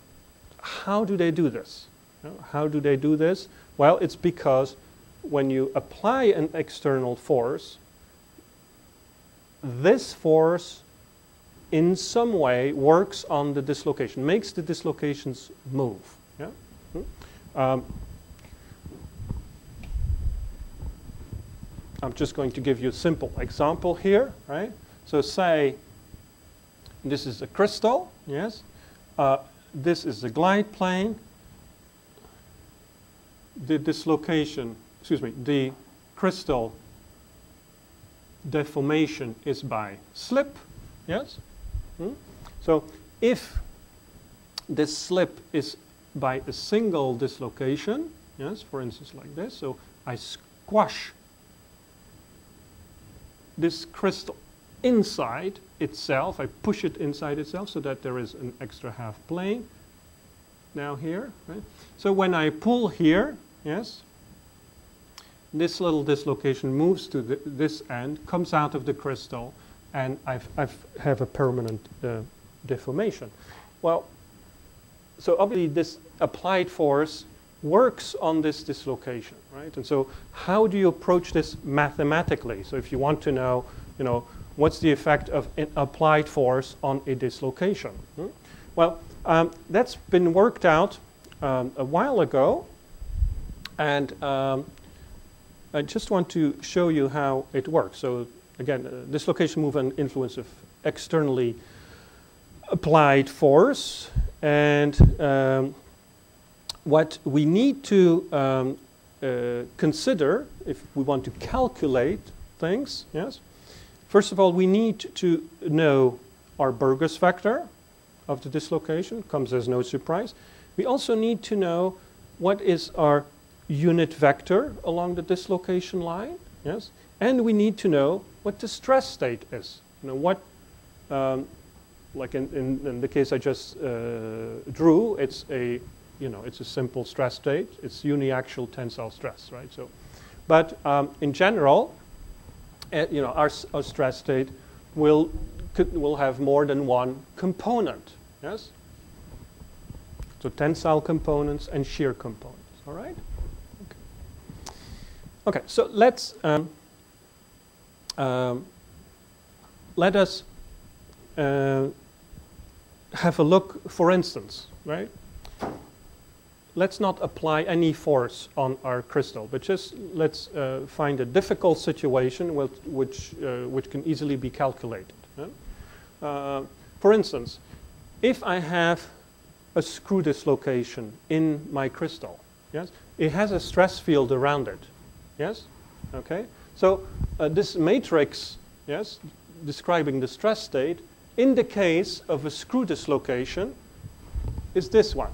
how do they do this? You know, how do they do this? Well, it's because when you apply an external force, this force in some way works on the dislocation, makes the dislocations move. Yeah? Um, I'm just going to give you a simple example here, right? So say this is a crystal, yes? Uh, this is the glide plane. The dislocation, excuse me, the crystal deformation is by slip, yes? Hmm? So if this slip is by a single dislocation, yes, for instance like this, so I squash this crystal inside itself, I push it inside itself so that there is an extra half plane now here. Right? So when I pull here, yes, this little dislocation moves to the, this end, comes out of the crystal, and I have a permanent uh, deformation. Well, so obviously this applied force works on this dislocation, right? And so how do you approach this mathematically? So if you want to know, you know, what's the effect of an applied force on a dislocation? Hmm? Well, um, that's been worked out um, a while ago, and um, I just want to show you how it works. So again, uh, dislocation move and influence of externally applied force. And um, what we need to um, uh, consider if we want to calculate things, yes, first of all, we need to know our Burgers vector of the dislocation, comes as no surprise. We also need to know what is our unit vector along the dislocation line, yes, and we need to know what the stress state is. You know, what, um, like in, in, in the case I just uh, drew, it's a, you know, it's a simple stress state. It's uniaxial tensile stress, right? So, but um, in general, uh, you know, our, our stress state will could, will have more than one component. Yes. So tensile components and shear components. All right. Okay. Okay, so let's. Um, Um, let us uh, have a look, for instance, right? Let's not apply any force on our crystal, but just let's uh, find a difficult situation with, which, uh, which can easily be calculated. Yeah? Uh, for instance, if I have a screw dislocation in my crystal, yes, it has a stress field around it, yes, okay? So uh, this matrix, yes, describing the stress state, in the case of a screw dislocation, is this one.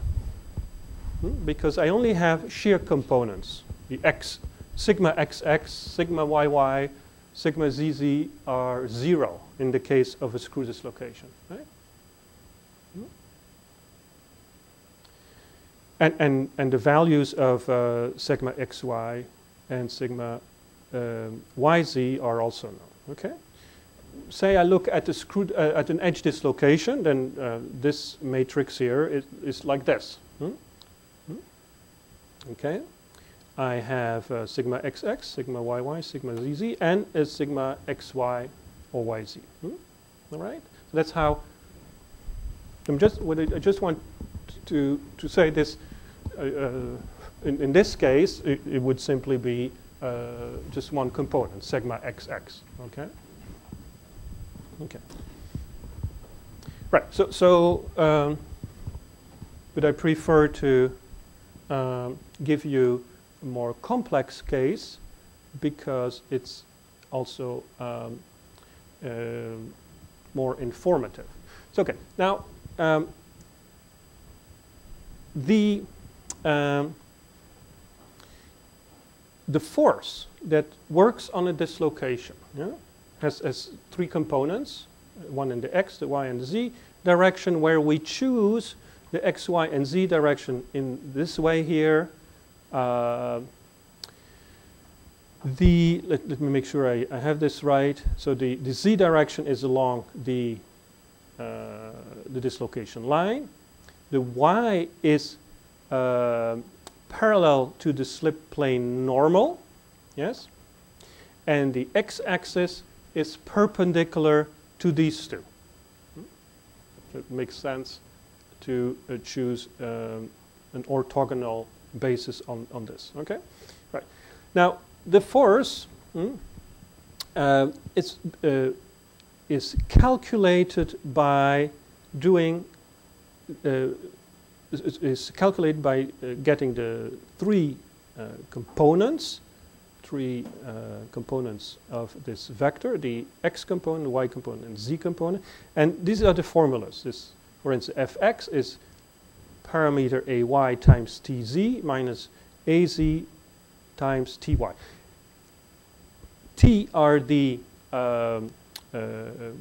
because I only have shear components. The x, sigma xx, sigma yy, sigma zz are zero in the case of a screw dislocation. Right? And, and, and the values of uh, sigma xy and sigma um, yz are also known. Okay? Say I look at, the screw, uh, at an edge dislocation, then uh, this matrix here is, is like this. Hmm? Hmm? Okay? I have uh, sigma xx, sigma yy, sigma zz, and a sigma xy or yz. Hmm? All right? So that's how I'm just, what I just want to, to say this, uh, in, in this case, it, it would simply be uh, just one component, sigma xx, okay? Okay. Right, so, so um, but I prefer to um, give you a more complex case because it's also um, uh, more informative. So, okay, now, um, The, um, the force that works on a dislocation, yeah, has, has three components, one in the x, the y, and the z direction, where we choose the x, y, and z direction in this way here. Uh, the, let, let me make sure I, I have this right. So the, the z direction is along the, uh, the dislocation line. The y is uh, parallel to the slip plane normal, yes? And the x-axis is perpendicular to these two. So it makes sense to uh, choose um, an orthogonal basis on, on this, okay? Right. Now, the force mm, uh, is, uh, is calculated by doing Uh, is, is calculated by uh, getting the three uh, components, three uh, components of this vector, the x component, the y component, and z component. And these are the formulas. This, for instance, fx is parameter ay times tz minus az times ty. T are the um, uh,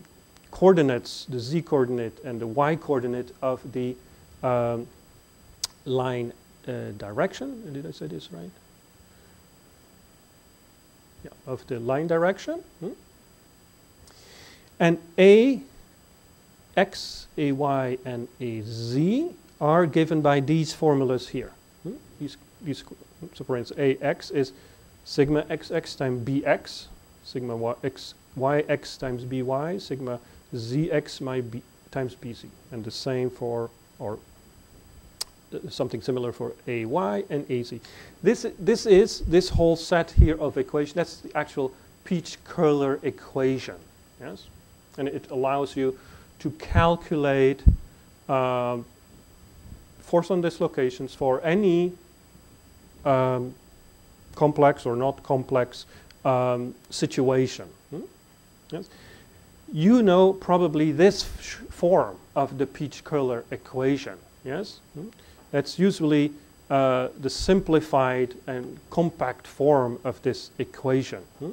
coordinates, the z coordinate and the y coordinate of the um, line uh, direction. Did I say this right? Yeah, of the line direction. Hmm? And a x, a y, and a z are given by these formulas here. Hmm? These, these, so for instance, a x is sigma xx times bx, sigma y x yx times by, sigma zx my b times bz, and the same for, or something similar for ay and az. This, this is this whole set here of equations. That's the actual Peach-Koehler equation, yes? And it allows you to calculate um, force on dislocations for any um, complex or not complex um, situation. Yes. You know probably this form of the Peach-Koehler equation, yes? Mm-hmm. That's usually uh, the simplified and compact form of this equation. Mm-hmm.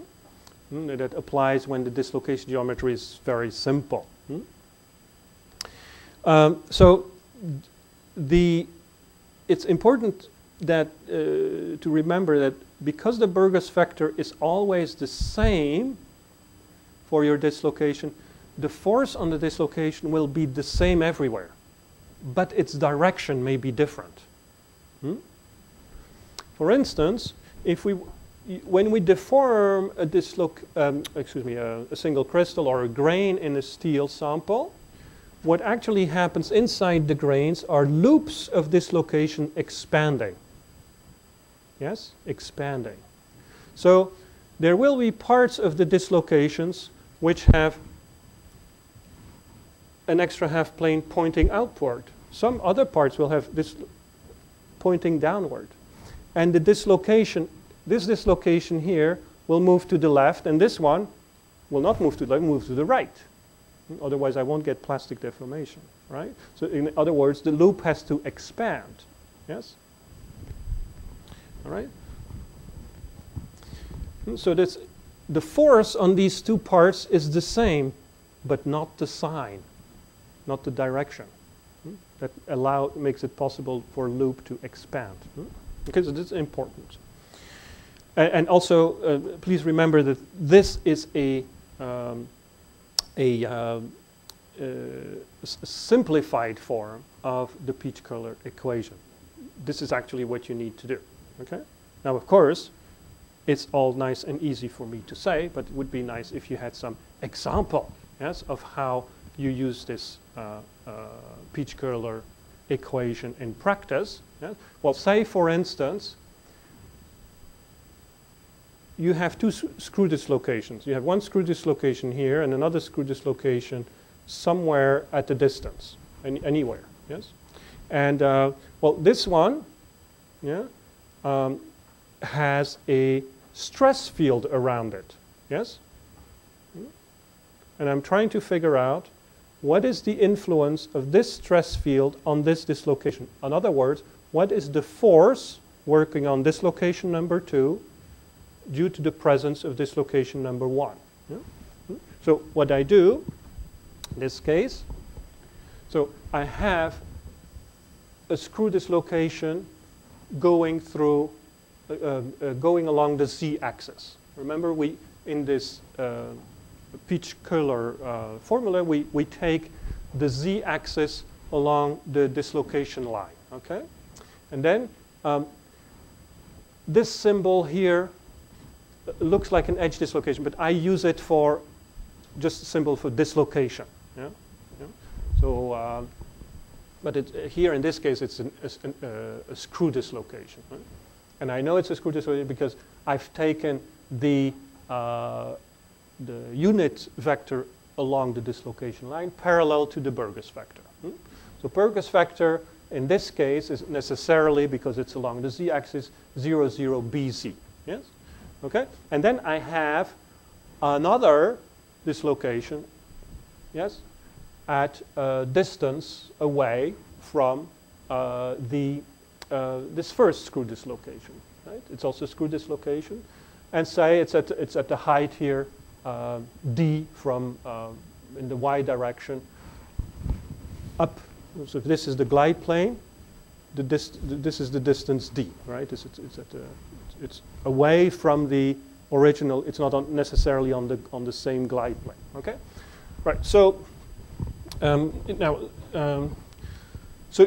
Mm-hmm. That applies when the dislocation geometry is very simple. Mm-hmm. um, so the, it's important that, uh, to remember that because the Burgers vector is always the same for your dislocation, the force on the dislocation will be the same everywhere, but its direction may be different. Hmm? For instance, if we, when we deform a disloc, um, excuse me, a, a single crystal or a grain in a steel sample, what actually happens inside the grains are loops of dislocation expanding. Yes, expanding. So there will be parts of the dislocations which have an extra half plane pointing outward. Some other parts will have this pointing downward. And the dislocation, this dislocation here will move to the left, and this one will not move to the left, move to the right. Otherwise, I won't get plastic deformation, right? So in other words, the loop has to expand, yes? All right? So that's, the force on these two parts is the same, but not the sign, not the direction. That allow, makes it possible for loop to expand. Okay, so this is important. And, and also, uh, please remember that this is a, um, a uh, uh, simplified form of the Peach-Koehler equation. This is actually what you need to do. Okay? Now, of course, it's all nice and easy for me to say, but it would be nice if you had some example, yes, of how you use this uh, uh, Peach-Koehler equation in practice. Yes? Well, say, for instance, you have two screw dislocations. You have one screw dislocation here and another screw dislocation somewhere at a distance, any, anywhere. Yes? And, uh, well, this one, yeah, um, has a stress field around it. Yes? And I'm trying to figure out what is the influence of this stress field on this dislocation. In other words, what is the force working on dislocation number two due to the presence of dislocation number one? Yeah? So what I do in this case, so I have a screw dislocation going through, uh, uh, going along the z-axis. Remember, we in this uh, Peach-Koehler uh, formula, we, we take the z-axis along the dislocation line, okay? And then um, this symbol here looks like an edge dislocation, but I use it for just a symbol for dislocation. Yeah? Yeah? So, uh, but it, here in this case, it's an, a, a, a screw dislocation. Right? And I know it's a screw dislocation because I've taken the uh, the unit vector along the dislocation line parallel to the Burgers vector. Hmm? So Burgers vector in this case is necessarily, because it's along the z-axis, zero, zero, B Z. Yes? Okay? And then I have another dislocation, yes, at a distance away from uh, the, uh, this first screw dislocation. Right? It's also a screw dislocation. And say it's at, it's at the height here, Uh, D from uh, in the y direction up. So if this is the glide plane, the dist this is the distance D, right? This, it's, it's, at, uh, it's away from the original. It's not on necessarily on the on the same glide plane. Okay, right. So um, now, um, so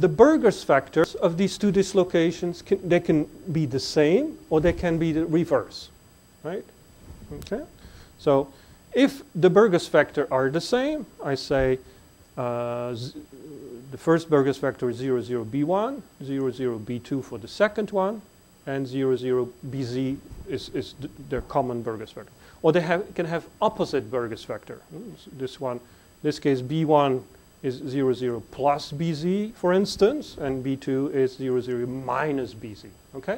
the Burgers vectors of these two dislocations can, they can be the same or they can be the reverse, right? Okay. So if the Burgers vector are the same, I say uh, the first Burgers vector is zero, zero, B one, zero, zero, B two for the second one, and zero, zero, B Z is, is th their common Burgers vector. Or they have, can have opposite Burgers vector. This one, in this case, B one is zero, zero plus B Z, for instance, and B two is zero, zero minus B Z. Okay?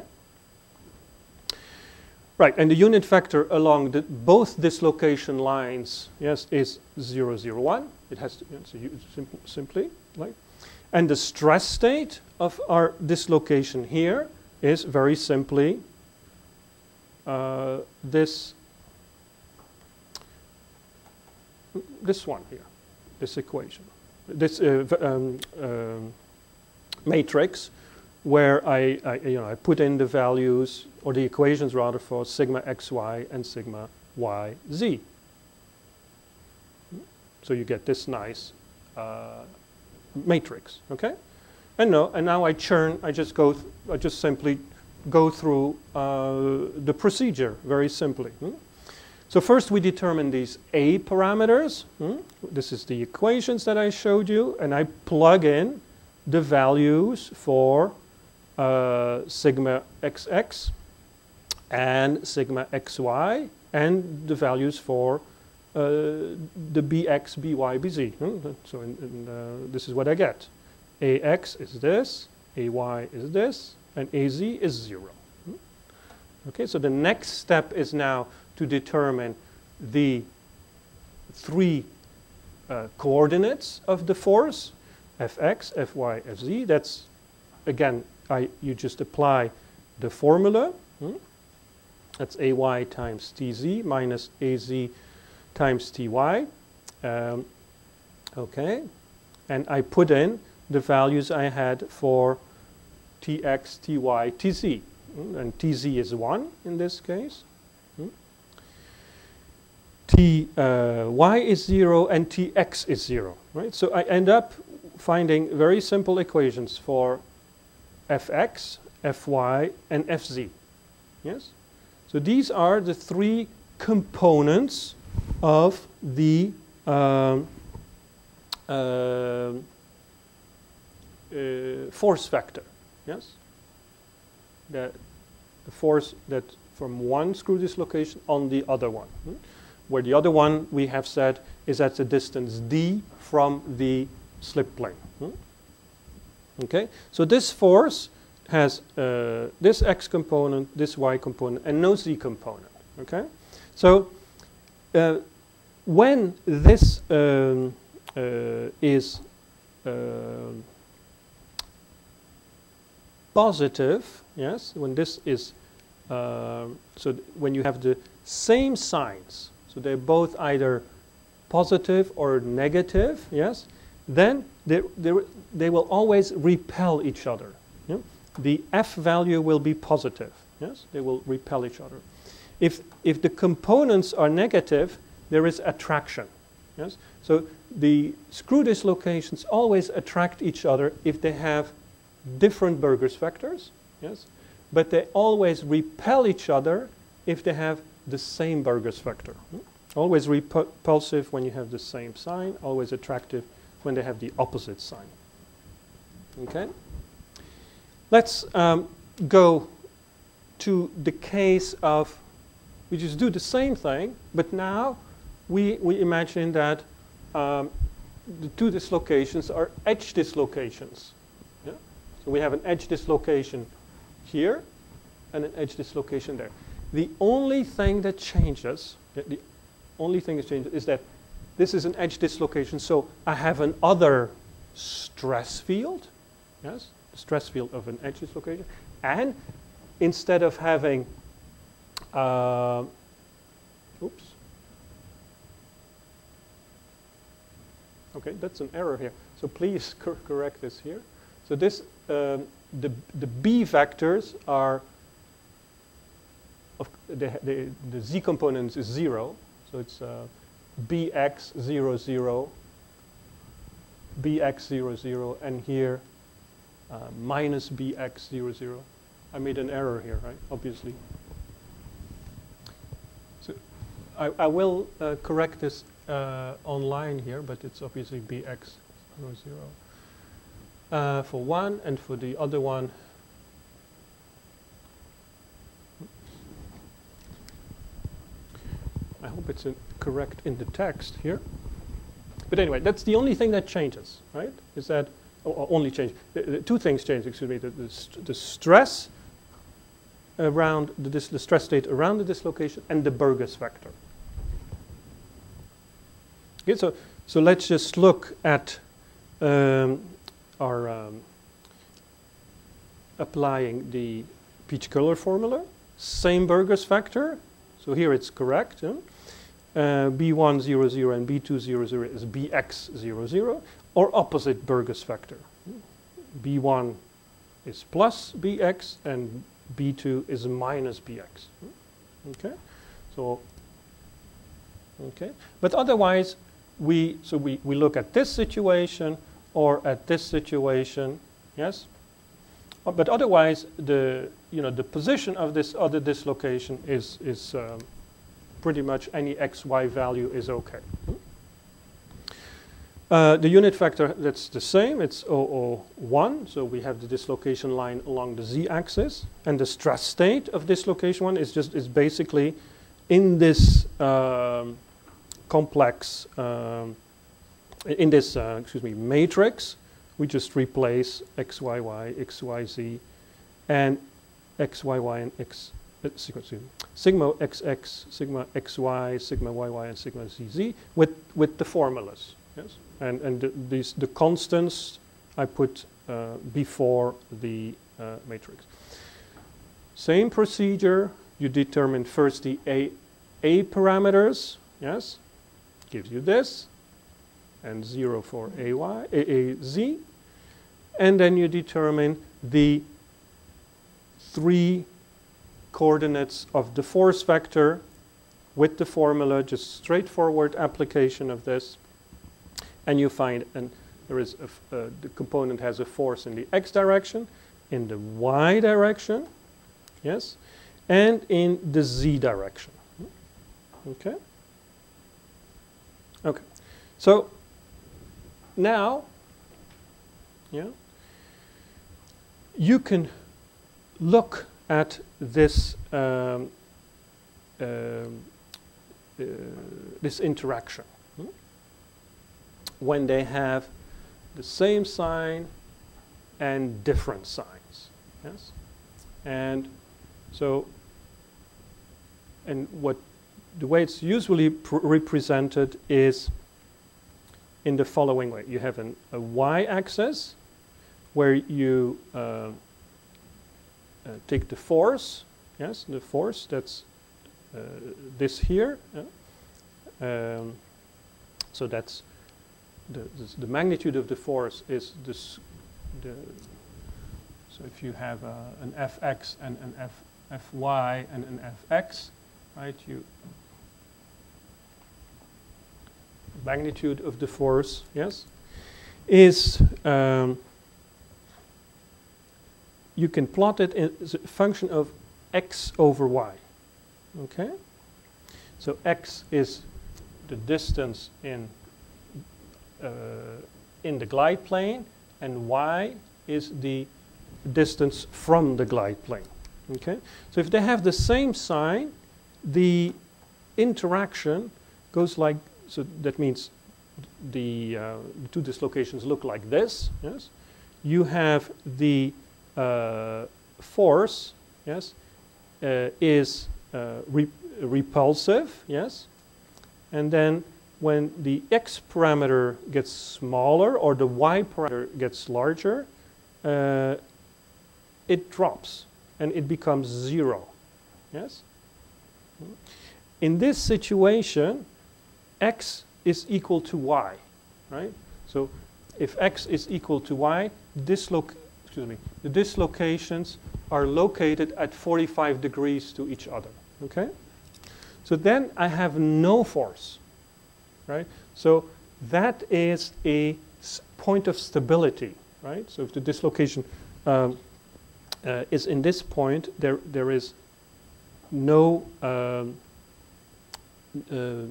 Right, and the unit vector along the, both dislocation lines, yes, is zero, zero, one. It has to, it's a, simple, simply, right? And the stress state of our dislocation here is very simply uh, this, this one here, this equation, this uh, um, um, matrix, where I, I, you know, I put in the values, or the equations rather, for sigma xy and sigma yz. So you get this nice uh, matrix, okay? And no, and now I churn. I just go. I just simply go through uh, the procedure very simply. Hmm? So first we determine these A parameters. Hmm? This is the equations that I showed you, and I plug in the values for Uh, sigma xx and sigma xy and the values for uh, the bx, by, bz. Hmm? So in, in, uh, this is what I get. Ax is this, ay is this, and az is zero. Hmm? Okay, so the next step is now to determine the three uh, coordinates of the force, fx, fy, fz. That's, again, I, you just apply the formula. Hmm? That's ay times tz minus az times ty. Um, okay. And I put in the values I had for tx, ty, tz. Hmm? And tz is one in this case. Hmm? Ty uh, is zero and tx is zero. Right? So I end up finding very simple equations for fx, fy, and fz. Yes? So these are the three components of the um, uh, uh, force vector. Yes? The, the force that from one screw dislocation on the other one. Hmm? Where the other one, we have said, is at the distance d from the slip plane. Hmm? Okay? So this force has uh, this x component, this y component, and no z component. Okay? So uh, when this um, uh, is uh, positive, yes, when this is, uh, so when you have the same signs, so they're both either positive or negative, yes, then they, they, they will always repel each other. Yeah? The f value will be positive. Yes, they will repel each other. If if the components are negative, there is attraction. Yes, so the screw dislocations always attract each other if they have different Burgers vectors. Yes, but they always repel each other if they have the same Burgers vector. Always repulsive when you have the same sign. Always attractive when they have the opposite sign. Okay. Let's um, go to the case of, we just do the same thing, but now we, we imagine that um, the two dislocations are edge dislocations. Yeah? So we have an edge dislocation here and an edge dislocation there. The only thing that changes, the only thing that changes is that this is an edge dislocation, so I have an other stress field. Yes? Stress field of an edge dislocation, and instead of having, uh, oops, okay, that's an error here. So please cor correct this here. So this, um, the the b vectors are, of the, the the z components is zero, so it's uh, bx zero zero, bx zero zero, and here. Uh, minus bx zero zero. I made an error here, right? Obviously. So I, I will uh, correct this uh, online here, but it's obviously bx zero zero uh, for one, and for the other one. I hope it's in correct in the text here. But anyway, that's the only thing that changes, right? Is that only change, the, the two things change, excuse me, the, the, st the stress around, the, dis the stress state around the dislocation and the Burgers vector. Okay, so, so let's just look at um, our um, applying the Peach-Koehler formula, same Burgers vector, so here it's correct. Yeah? Uh, b one, zero, zero, and b two, zero, zero is bx, zero, zero, or opposite Burgers vector. b one is plus bx, and b two is minus bx. Okay, so, okay. But otherwise, we, so we, we look at this situation, or at this situation, yes? But otherwise, the, you know, the position of this other dislocation is, is um, pretty much any x, y value is okay. Uh, the unit vector, that's the same, it's zero zero one, so we have the dislocation line along the z-axis, and the stress state of dislocation one is just, is basically in this um, complex, um, in this, uh, excuse me, matrix, we just replace x, y, y, x, y, z, and x, y, y, and x, sigma xx, sigma xy, sigma yy, and sigma zz with, with the formulas. Yes? And, and the, these, the constants I put uh, before the uh, matrix. Same procedure, you determine first the A, A parameters, yes, gives you this, and zero for A Y, A A Z, and then you determine the three coordinates of the force vector with the formula, just straightforward application of this, and you find an, there is a, uh, the component has a force in the x direction, in the y direction, yes, and in the z direction. Okay? Okay. So now, yeah, you can look at this um, um, uh, this interaction hmm? when they have the same sign and different signs. Yes, and so and what the way it's usually pr represented is in the following way: you have an, a y-axis where you uh, Uh, take the force, yes, the force, that's uh, this here. Yeah. Um, so that's the, this, the magnitude of the force is this. The, so if you have uh, an F X and an F, F Y and an F X, right, you magnitude of the force, yes, is um, you can plot it as a function of x over y, okay? So x is the distance in, uh, in the glide plane, and y is the distance from the glide plane, okay? So if they have the same sign, the interaction goes like, so that means the, uh, the two dislocations look like this, yes? You have the Uh, force, yes, uh, is uh, re repulsive, yes, and then when the x parameter gets smaller or the y parameter gets larger, uh, it drops and it becomes zero, yes. In this situation, x is equal to y, right? So if x is equal to y, dislocation, excuse me, the dislocations are located at forty-five degrees to each other, okay? So then I have no force, right? So that is a point of stability, right? So if the dislocation um, uh, is in this point, there, there is no, um, uh,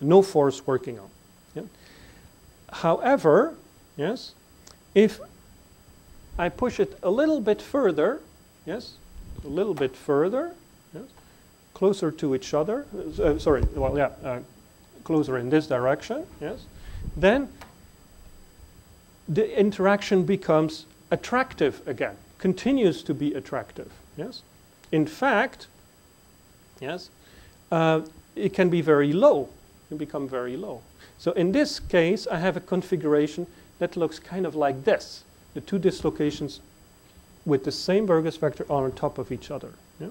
no force working on. Yeah? However, yes, if I push it a little bit further, yes, a little bit further, yes, closer to each other, uh, sorry, well, yeah, uh, closer in this direction, yes, then the interaction becomes attractive again, continues to be attractive, yes. In fact, yes, uh, it can be very low, it can become very low. So in this case, I have a configuration that looks kind of like this. The two dislocations with the same Burgers vector are on top of each other. Yeah?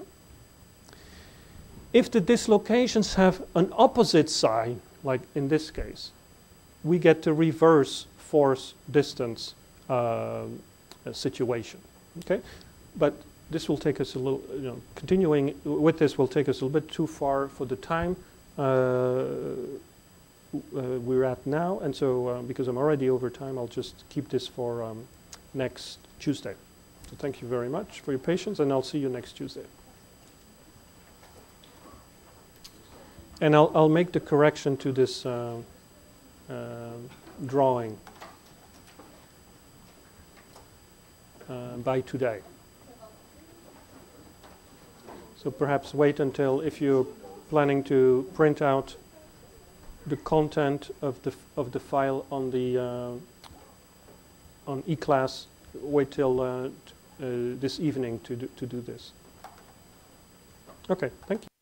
If the dislocations have an opposite sign, like in this case, we get the reverse force distance uh, situation. Okay, but this will take us a little. You know, continuing with this will take us a little bit too far for the time uh, uh, we're at now, and so uh, because I'm already over time, I'll just keep this for. Um, next Tuesday. So thank you very much for your patience, and I'll see you next Tuesday. And I'll, I'll make the correction to this uh, uh, drawing uh, by today. So perhaps wait until, if you're planning to print out the content of the, of the file on the uh, on E-class, wait till uh, uh, this evening to do, to do this. Okay, thank you.